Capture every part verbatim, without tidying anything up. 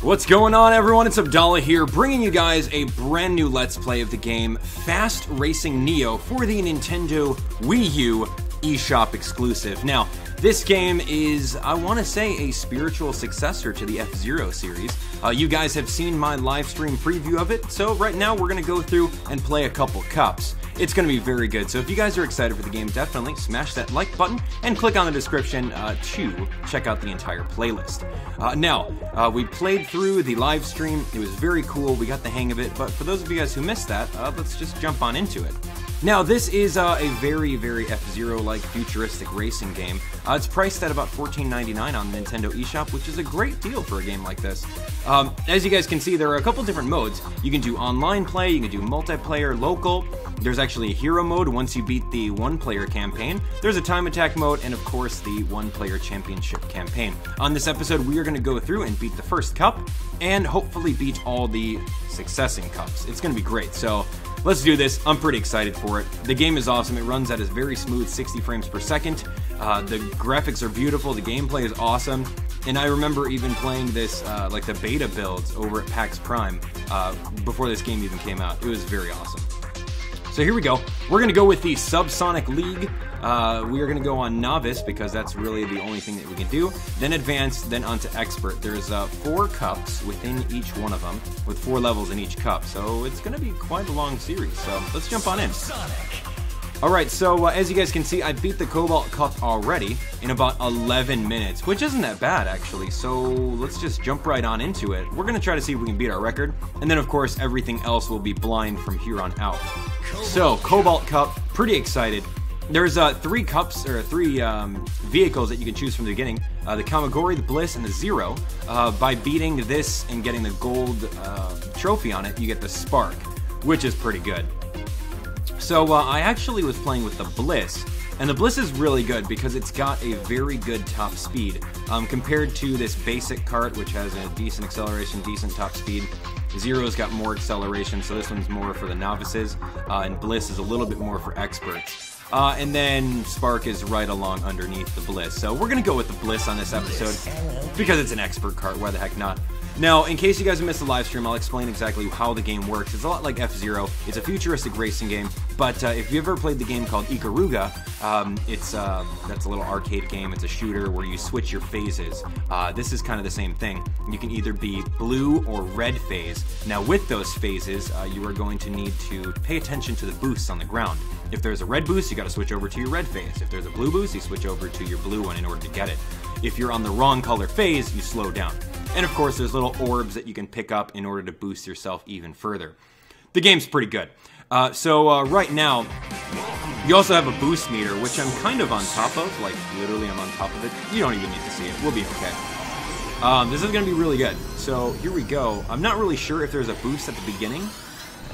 What's going on, everyone? It's Abdallah here, bringing you guys a brand new Let's Play of the game Fast Racing Neo for the Nintendo Wii U eShop exclusive. Now, this game is, I want to say, a spiritual successor to the F-Zero series. Uh, you guys have seen my live stream preview of it, so right now we're going to go through and play a couple cups. It's going to be very good, so if you guys are excited for the game, definitely smash that like button and click on the description uh, to check out the entire playlist. Uh, now, uh, we played through the live stream. It was very cool. We got the hang of it, but for those of you guys who missed that, uh, let's just jump on into it. Now, this is uh, a very, very F-Zero-like futuristic racing game. Uh, it's priced at about fourteen ninety-nine on the Nintendo eShop, which is a great deal for a game like this. Um, as you guys can see, there are a couple different modes. You can do online play, you can do multiplayer, local. There's actually a hero mode once you beat the one-player campaign. There's a time attack mode, and of course, the one-player championship campaign. On this episode, we are going to go through and beat the first cup, and hopefully beat all the succeeding cups. It's going to be great, so let's do this. I'm pretty excited for it. The game is awesome. It runs at a very smooth sixty frames per second. Uh, the graphics are beautiful. The gameplay is awesome. And I remember even playing this, uh, like the beta builds over at PAX Prime uh, before this game even came out. It was very awesome. So here we go. We're going to go with the Subsonic League. Uh, we are going to go on Novice because that's really the only thing that we can do. Then Advanced, then onto Expert. There's uh, four cups within each one of them, with four levels in each cup. So it's going to be quite a long series. So let's jump on in. All right, so uh, as you guys can see, I beat the Cobalt Cup already in about eleven minutes, which isn't that bad, actually. So let's just jump right on into it. We're going to try to see if we can beat our record. And then, of course, everything else will be blind from here on out. So, Cobalt Cup, pretty excited. There's uh, three cups, or three um, vehicles that you can choose from the beginning. Uh, the Kamigori, the Bliss, and the Zero. Uh, by beating this and getting the gold uh, trophy on it, you get the Spark, which is pretty good. So uh, I actually was playing with the Bliss, and the Bliss is really good because it's got a very good top speed. Um, compared to this basic cart, which has a decent acceleration, decent top speed, Zero's got more acceleration, so this one's more for the novices, uh, and Bliss is a little bit more for experts. Uh, and then Spark is right along underneath the Bliss. So we're going to go with the Bliss on this episode because it's an expert cart, why the heck not? Now, in case you guys missed the live stream, I'll explain exactly how the game works. It's a lot like F-Zero. It's a futuristic racing game, but uh, if you ever played the game called Ikaruga, um, it's uh, that's a little arcade game. It's a shooter where you switch your phases. Uh, this is kind of the same thing. You can either be blue or red phase. Now, with those phases, uh, you are going to need to pay attention to the boosts on the ground. If there's a red boost, you got to switch over to your red phase. If there's a blue boost, you switch over to your blue one in order to get it. If you're on the wrong color phase, you slow down. And of course, there's little orbs that you can pick up in order to boost yourself even further. The game's pretty good. Uh, so uh, right now, you also have a boost meter, which I'm kind of on top of. Like, literally, I'm on top of it. You don't even need to see it. We'll be okay. Um, this is going to be really good. So here we go. I'm not really sure if there's a boost at the beginning,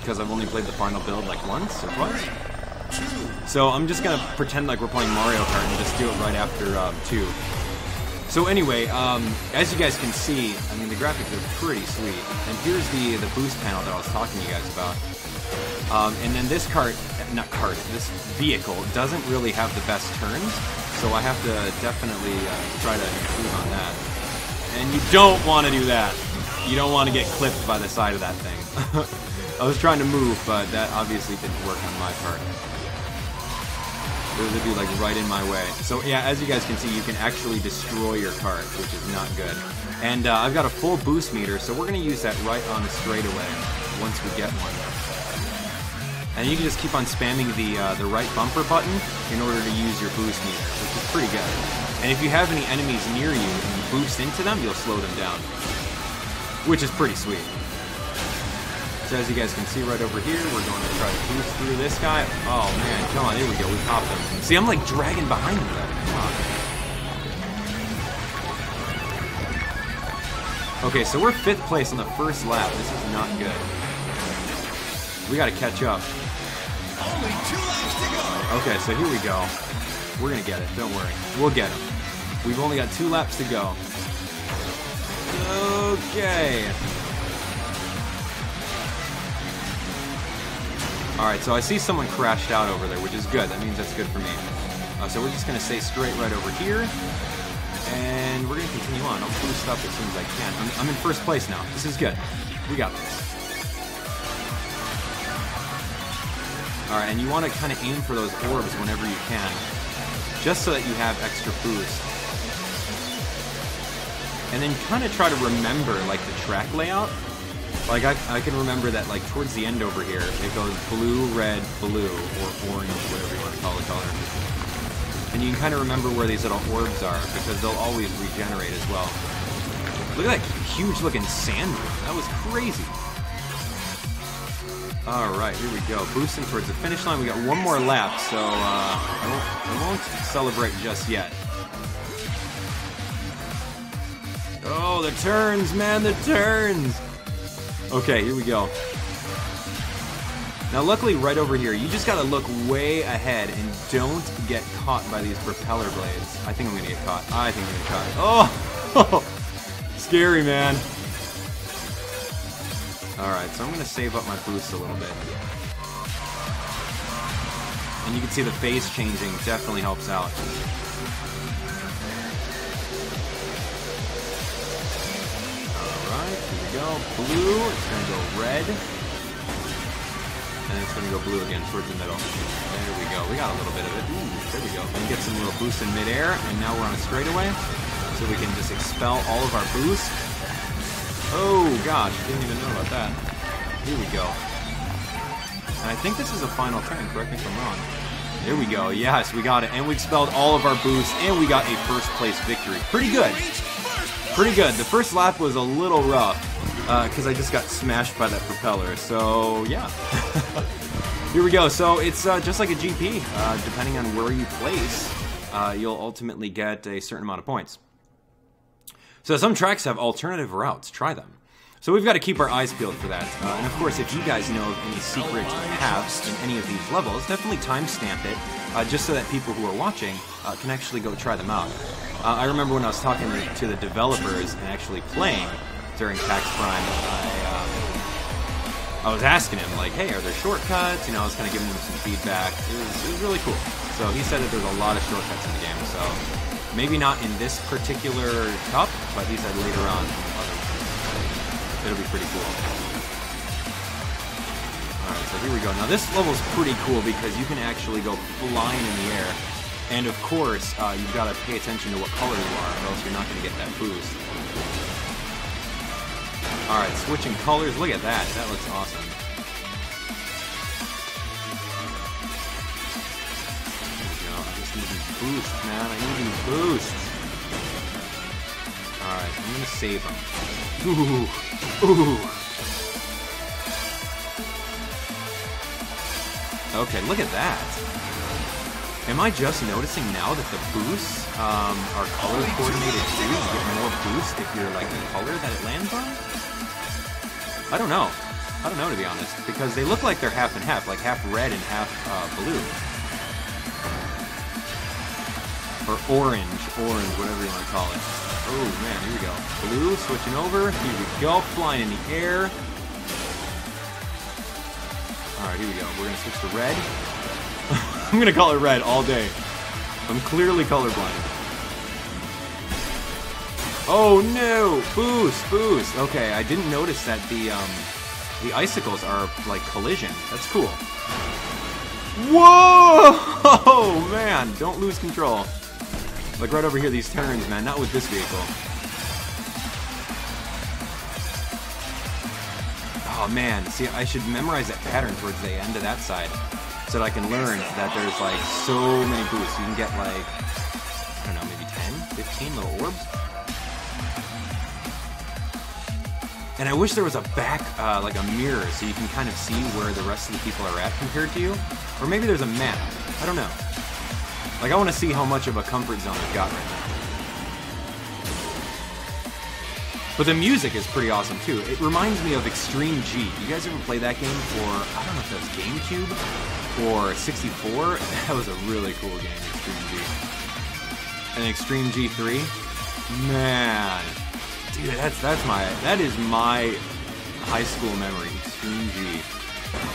because I've only played the final build like once or twice. So I'm just going to pretend like we're playing Mario Kart and just do it right after uh, two. So anyway, um, as you guys can see, I mean, the graphics are pretty sweet. And here's the, the boost panel that I was talking to you guys about. Um, and then this cart, not cart, this vehicle doesn't really have the best turns. So I have to definitely uh, try to improve on that. And you don't want to do that. You don't want to get clipped by the side of that thing. I was trying to move, but that obviously didn't work on my part. Those would be like right in my way. So yeah, as you guys can see, you can actually destroy your cart, which is not good. And uh, I've got a full boost meter, so we're gonna use that right on the straightaway once we get one. And you can just keep on spamming the uh, the right bumper button in order to use your boost meter, which is pretty good. And if you have any enemies near you and you boost into them, you'll slow them down, which is pretty sweet. So as you guys can see right over here, we're going to try to boost through this guy. Oh man, come on, here we go, we popped him. See, I'm like dragging behind him though. Come on. Okay, so we're fifth place on the first lap. This is not good. We gotta catch up. Only two laps to go. Okay, so here we go. We're gonna get it, don't worry. We'll get him. We've only got two laps to go. Okay. Alright, so I see someone crashed out over there, which is good. That means that's good for me. Uh, so we're just going to stay straight right over here. And and we're going to continue on. I'll boost up as soon as I can. I'm, I'm in first place now. This is good. We got this. Alright, and you want to kind of aim for those orbs whenever you can, just so that you have extra boost. And then kind of try to remember, like, the track layout. Like, I, I can remember that, like, towards the end over here, it goes blue, red, blue, or orange, whatever you want to call the color. And you can kind of remember where these little orbs are, because they'll always regenerate as well. Look at that huge-looking sand room. That was crazy. Alright, here we go. Boosting towards the finish line. We got one more lap, so uh, I, won't, I won't celebrate just yet. Oh, the turns, man, the turns! Okay, here we go. Now, luckily, right over here, you just gotta look way ahead and don't get caught by these propeller blades. I think I'm gonna get caught. I think I'm gonna get caught. Oh! Scary, man. Alright, so I'm going to save up my boost a little bit. And you can see the face changing definitely helps out. Alright, here we go. Blue, it's going to go red. And it's going to go blue again towards the middle. There we go. We got a little bit of it. Ooh, there we go. And get some little boost in midair. And now we're on a straightaway. So we can just expel all of our boost. Oh gosh, didn't even know about that. Here we go. And I think this is the final turn, correct me if I'm wrong. There we go, yes, we got it. And we expelled all of our boosts, and we got a first place victory. Pretty good. Pretty good. The first lap was a little rough, because uh, I just got smashed by that propeller. So, yeah. Here we go. So, it's uh, just like a G P. Uh, depending on where you place, uh, you'll ultimately get a certain amount of points. So some tracks have alternative routes. Try them. So we've got to keep our eyes peeled for that. Uh, and of course, if you guys know of any secret paths in any of these levels, definitely timestamp it, uh, just so that people who are watching uh, can actually go try them out. Uh, I remember when I was talking to the developers and actually playing during PAX Prime, I, um, I was asking him, like, hey, are there shortcuts? You know, I was kind of giving him some feedback. It was, it was really cool. So he said that there's a lot of shortcuts in the game, so... Maybe not in this particular cup, but these are later on. It'll be pretty cool. Alright, so here we go. Now this level's pretty cool because you can actually go flying in the air. And of course, uh, you've got to pay attention to what color you are, or else you're not going to get that boost. Alright, switching colors. Look at that. That looks awesome. Boost, man. I need these boosts. Alright, I'm gonna save them. Ooh. Ooh. Okay, look at that. Am I just noticing now that the boosts um, are color coordinated too? You get more boost if you're like the color that it lands on? I don't know. I don't know, to be honest. Because they look like they're half and half, like half red and half uh, blue. Or orange, orange, whatever you want to call it. Oh man, here we go. Blue, switching over. Here we go, flying in the air. Alright, here we go. We're going to switch to red. I'm going to call it red all day. I'm clearly colorblind. Oh no! Boost, boost! Okay, I didn't notice that the, um, the icicles are, like, collision. That's cool. Whoa! Oh man, don't lose control. Like right over here, these turns, man, not with this vehicle. Oh man, see, I should memorize that pattern towards the end of that side so that I can learn that there's like so many boosts. You can get like, I don't know, maybe ten, fifteen little orbs. And I wish there was a back, uh, like a mirror, so you can kind of see where the rest of the people are at compared to you. Or maybe there's a map. I don't know. Like, I want to see how much of a comfort zone I've got right now. But the music is pretty awesome, too. It reminds me of Extreme G. You guys ever play that game for, I don't know if that was GameCube or sixty-four? That was a really cool game, Extreme G. And Extreme G three? Man. Dude, that's, that's my, that is my high school memory,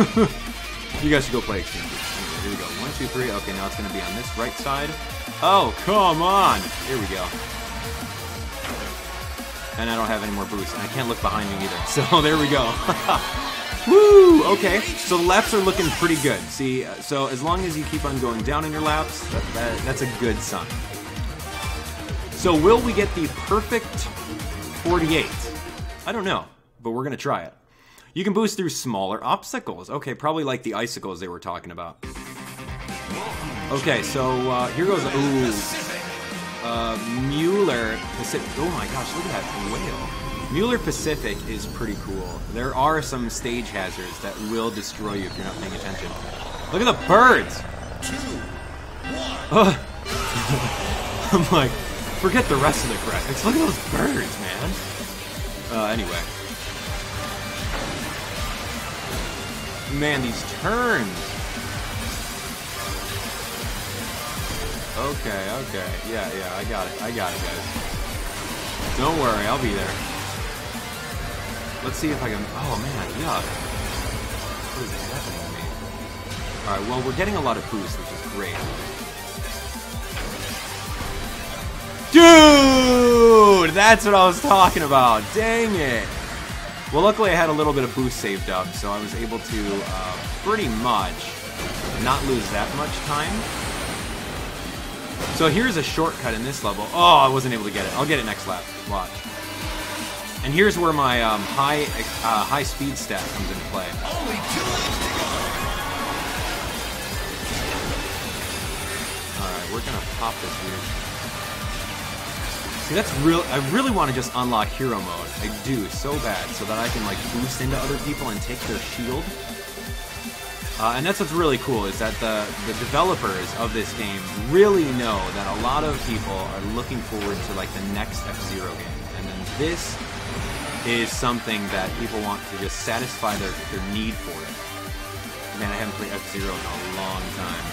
Extreme G. You guys should go play Extreme G. Here we go. One, two, three. Okay, now it's going to be on this right side. Oh, come on! Here we go. And I don't have any more boosts. And I can't look behind me either. So there we go. Woo! Okay, so the laps are looking pretty good. See, uh, so as long as you keep on going down in your laps, that, that, that's a good sign. So will we get the perfect forty-eight? I don't know, but we're going to try it. You can boost through smaller obstacles. Okay, probably like the icicles they were talking about. Okay, so uh, here goes... Ooh. Uh, Mueller Pacific. Oh my gosh, look at that whale. Mueller Pacific is pretty cool. There are some stage hazards that will destroy you if you're not paying attention. Look at the birds! Two, one. Oh. I'm like, forget the rest of the graphics. Look at those birds, man. Uh, anyway. Man, these turns. Okay, okay. Yeah, yeah, I got it. I got it, guys. Don't worry, I'll be there. Let's see if I can... Oh, man, yuck. What is happening to me? Alright, well, we're getting a lot of boosts, which is great. Dude! That's what I was talking about. Dang it. Well, luckily I had a little bit of boost saved up, so I was able to uh, pretty much not lose that much time. So here's a shortcut in this level. Oh, I wasn't able to get it. I'll get it next lap. Watch. And here's where my um, high uh, high speed stat comes into play. Alright, we're gonna pop this here. See, that's real. I really want to just unlock hero mode. I do, so bad. So that I can, like, boost into other people and take their shield. Uh, and that's what's really cool, is that the, the developers of this game really know that a lot of people are looking forward to, like, the next F-Zero game. And then this is something that people want to just satisfy their, their need for it. Man, I haven't played F-Zero in a long time.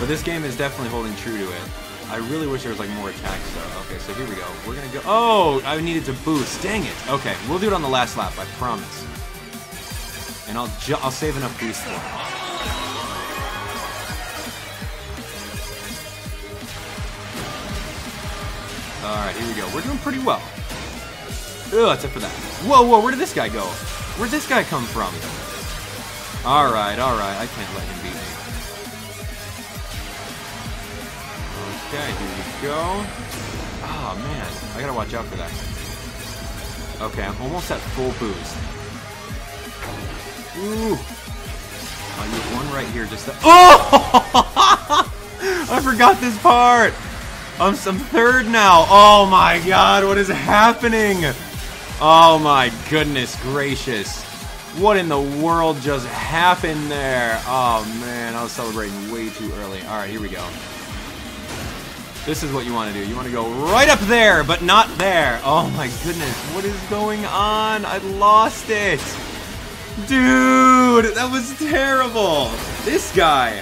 But this game is definitely holding true to it. I really wish there was, like, more attacks, though. Okay, so here we go. We're gonna go... Oh! I needed to boost. Dang it! Okay, we'll do it on the last lap, I promise. And I'll ju I'll save enough boost for it. Alright, here we go. We're doing pretty well. Ugh, except for that. Whoa, whoa, where did this guy go? Where'd this guy come from? Alright, alright. I can't let him beat me. Okay, here we go. Ah, man. I gotta watch out for that. Okay, I'm almost at full boost. Ooh! I need one right here just to- Oh! I forgot this part! I'm, I'm third now! Oh my god, what is happening? Oh my goodness gracious. What in the world just happened there? Oh man, I was celebrating way too early. Alright, here we go. This is what you want to do. You want to go right up there, but not there. Oh my goodness, what is going on? I lost it! Dude, that was terrible. This guy.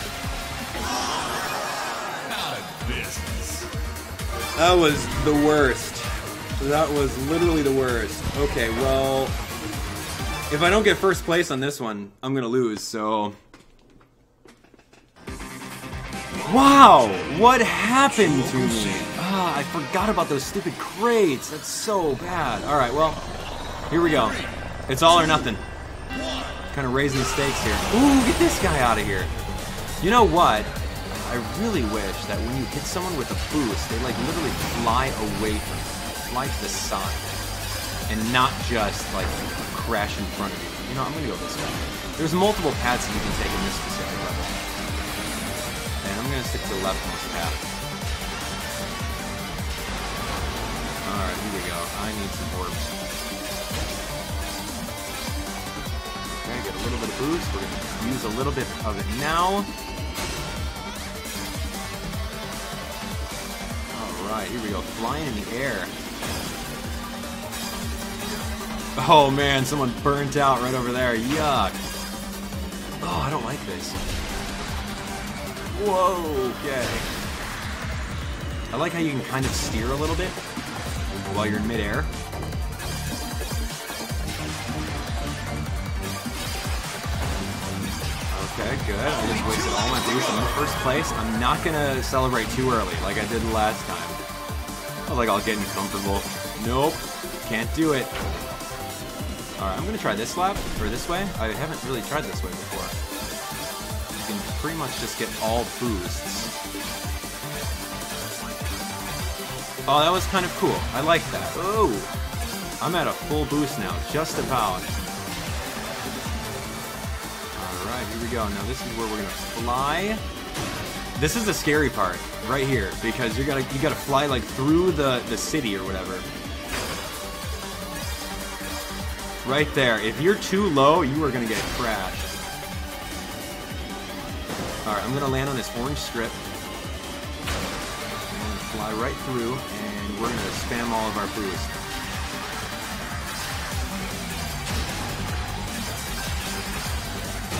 That was the worst. That was literally the worst. Okay, well, if I don't get first place on this one, I'm gonna lose, so. Wow, what happened to me? Ah, I forgot about those stupid crates. That's so bad. All right, well, here we go. It's all or nothing. Kind of raising the stakes here. Ooh, get this guy out of here. You know what? I really wish that when you hit someone with a boost, they like literally fly away from you, fly to the side, and not just like crash in front of you. You know, I'm gonna go this way. There's multiple paths that you can take in this specific level, and I'm gonna stick to the leftmost path. All right, here we go. I need some orbs. Get a little bit of boost. We're gonna use a little bit of it now. Alright, here we go. Flying in the air. Oh man, someone burnt out right over there. Yuck. Oh, I don't like this. Whoa, okay. I like how you can kind of steer a little bit while you're in midair. Okay, good. I just wasted all my boost. I'm in first place. I'm not gonna celebrate too early like I did last time. was like, I'll get him comfortable. Nope, can't do it. Alright, I'm gonna try this lap, or this way. I haven't really tried this way before. You can pretty much just get all boosts. Oh, that was kind of cool. I like that. Oh! I'm at a full boost now, just about. Alright, here we go. Now this is where we're gonna fly. This is the scary part, right here, because you gotta you gotta fly like through the, the city or whatever. Right there. If you're too low, you are gonna get crashed. Alright, I'm gonna land on this orange strip. I'm gonna fly right through, and we're gonna spam all of our boosts.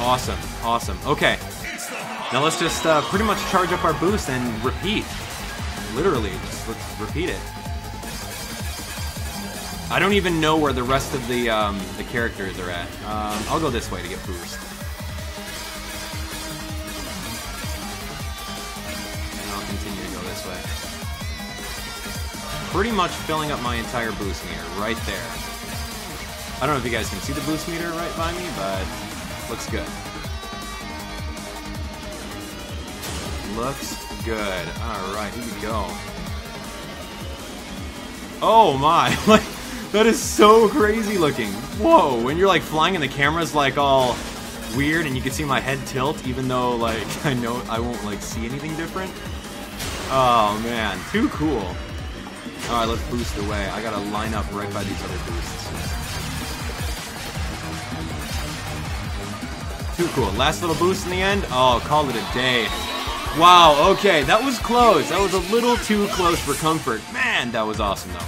Awesome, awesome. Okay, now let's just uh, pretty much charge up our boost and repeat. Literally, just let's repeat it. I don't even know where the rest of the um, the characters are at. Um, I'll go this way to get boost. And I'll continue to go this way. Pretty much filling up my entire boost meter right there. I don't know if you guys can see the boost meter right by me, but... looks good. Looks good. Alright, here we go. Oh my, like, that is so crazy looking. Whoa, when you're like flying and the camera's like all weird and you can see my head tilt even though like I know I won't like see anything different. Oh man, too cool. Alright, let's boost away. I gotta line up right by these other boosts. Too cool. Last little boost in the end. Oh, call it a day. Wow, okay, that was close. That was a little too close for comfort. Man, that was awesome, though.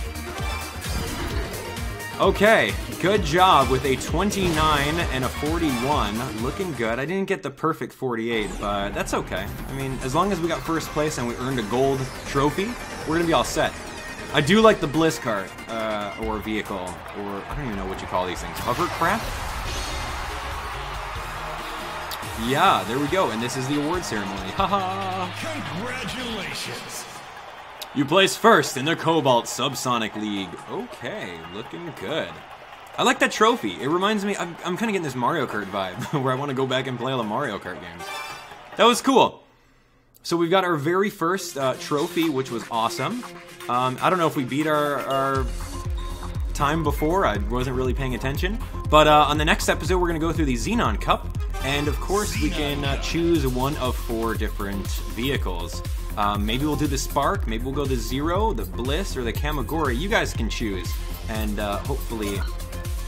Okay, good job with a twenty-nine and a forty-one. Looking good. I didn't get the perfect forty-eight, but that's okay. I mean, as long as we got first place and we earned a gold trophy, we're gonna be all set. I do like the Bliss cart, uh, or vehicle, or I don't even know what you call these things. Hovercraft? Yeah, there we go, and this is the award ceremony. Haha! Congratulations! You placed first in the Cobalt Subsonic League. Okay, looking good. I like that trophy. It reminds me, I'm, I'm kind of getting this Mario Kart vibe, where I want to go back and play all the Mario Kart games. That was cool. So we've got our very first uh, trophy, which was awesome. Um, I don't know if we beat our... our time before, I wasn't really paying attention. But uh, on the next episode, we're going to go through the Xenon Cup, and of course, Xenon we can uh, choose one of four different vehicles. Um, maybe we'll do the Spark, maybe we'll go the Zero, the Bliss, or the Kamigori. You guys can choose, and uh, hopefully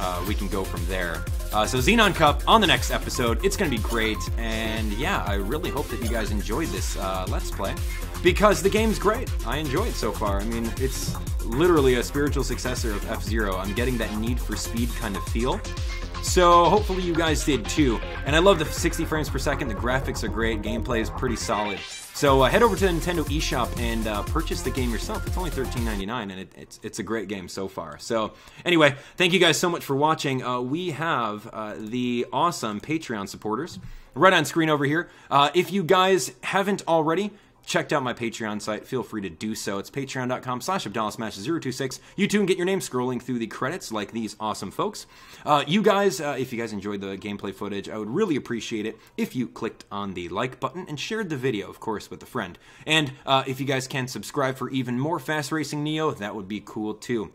uh, we can go from there. Uh, so Xenon Cup on the next episode. It's going to be great, and yeah, I really hope that you guys enjoyed this uh, Let's Play, because the game's great. I enjoy it so far. I mean, it's literally a spiritual successor of F-Zero. I'm getting that Need for Speed kind of feel. So hopefully you guys did too. And I love the sixty frames per second. The graphics are great. Gameplay is pretty solid. So uh, head over to the Nintendo eShop and uh, purchase the game yourself. It's only thirteen ninety-nine, and it, it's it's a great game so far. So anyway, thank you guys so much for watching. Uh, we have uh, the awesome Patreon supporters right on screen over here. Uh, if you guys haven't already checked out my Patreon site, feel free to do so. It's patreon.com slash AbdallahSmash026. You too can get your name scrolling through the credits like these awesome folks. Uh, you guys, uh, if you guys enjoyed the gameplay footage, I would really appreciate it if you clicked on the like button and shared the video, of course, with a friend. And uh, if you guys can subscribe for even more Fast Racing Neo, that would be cool too.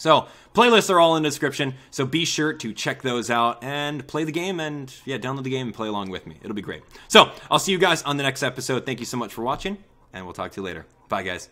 So, playlists are all in the description, so be sure to check those out and play the game and, yeah, download the game and play along with me. It'll be great. So, I'll see you guys on the next episode. Thank you so much for watching, and we'll talk to you later. Bye, guys.